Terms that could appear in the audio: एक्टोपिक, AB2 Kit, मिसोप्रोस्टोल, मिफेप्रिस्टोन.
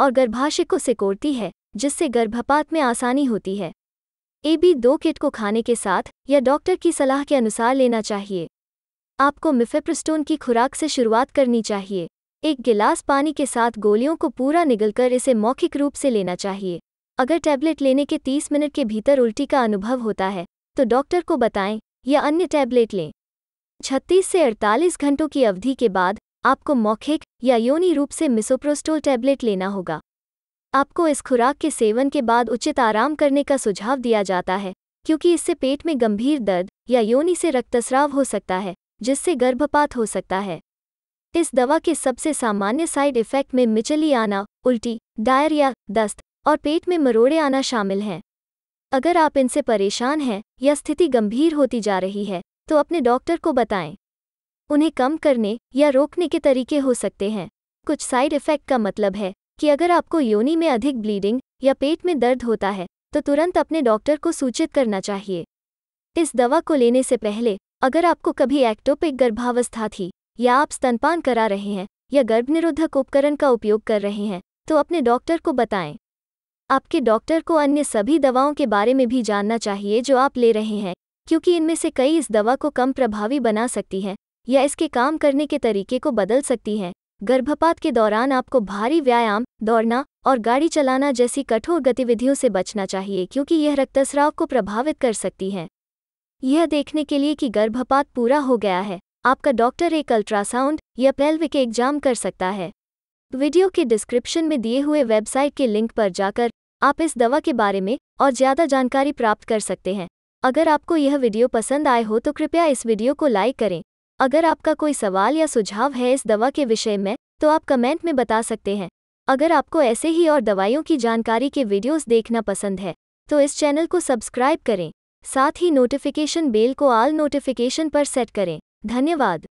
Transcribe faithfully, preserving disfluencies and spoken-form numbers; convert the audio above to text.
और गर्भाशय को सिकोड़ती है, जिससे गर्भपात में आसानी होती है। ए बी टू किट को खाने के साथ या डॉक्टर की सलाह के अनुसार लेना चाहिए। आपको मिफेप्रिस्टोन की खुराक से शुरुआत करनी चाहिए। एक गिलास पानी के साथ गोलियों को पूरा निगलकर इसे मौखिक रूप से लेना चाहिए। अगर टैबलेट लेने के तीस मिनट के भीतर उल्टी का अनुभव होता है तो डॉक्टर को बताएं या अन्य टैबलेट लें। छत्तीस से अड़तालीस घंटों की अवधि के बाद आपको मौखिक या योनि रूप से मिसोप्रोस्टोल टैबलेट लेना होगा। आपको इस खुराक के सेवन के बाद उचित आराम करने का सुझाव दिया जाता है, क्योंकि इससे पेट में गंभीर दर्द या योनि से रक्तस्राव हो सकता है, जिससे गर्भपात हो सकता है। इस दवा के सबसे सामान्य साइड इफ़ेक्ट में मिचली आना, उल्टी, डायरिया, दस्त और पेट में मरोड़े आना शामिल हैं। अगर आप इनसे परेशान हैं या स्थिति गंभीर होती जा रही है तो अपने डॉक्टर को बताएं। उन्हें कम करने या रोकने के तरीके हो सकते हैं। कुछ साइड इफ़ेक्ट का मतलब है कि अगर आपको योनि में अधिक ब्लीडिंग या पेट में दर्द होता है तो तुरंत अपने डॉक्टर को सूचित करना चाहिए। इस दवा को लेने से पहले अगर आपको कभी एक्टोपिक गर्भावस्था थी या आप स्तनपान करा रहे हैं या गर्भनिरोधक उपकरण का उपयोग कर रहे हैं तो अपने डॉक्टर को बताएं। आपके डॉक्टर को अन्य सभी दवाओं के बारे में भी जानना चाहिए जो आप ले रहे हैं, क्योंकि इनमें से कई इस दवा को कम प्रभावी बना सकती हैं या इसके काम करने के तरीके को बदल सकती हैं। गर्भपात के दौरान आपको भारी व्यायाम, दौड़ना और गाड़ी चलाना जैसी कठोर गतिविधियों से बचना चाहिए, क्योंकि यह रक्तस्राव को प्रभावित कर सकती हैं। यह देखने के लिए कि गर्भपात पूरा हो गया है, आपका डॉक्टर एक अल्ट्रासाउंड या पेल्विक एग्जाम कर सकता है। वीडियो के डिस्क्रिप्शन में दिए हुए वेबसाइट के लिंक पर जाकर आप इस दवा के बारे में और ज़्यादा जानकारी प्राप्त कर सकते हैं। अगर आपको यह वीडियो पसंद आए हो तो कृपया इस वीडियो को लाइक करें। अगर आपका कोई सवाल या सुझाव है इस दवा के विषय में तो आप कमेंट में बता सकते हैं। अगर आपको ऐसे ही और दवाइयों की जानकारी के वीडियोस देखना पसंद है तो इस चैनल को सब्सक्राइब करें। साथ ही नोटिफिकेशन बेल को ऑल नोटिफिकेशन पर सेट करें। धन्यवाद।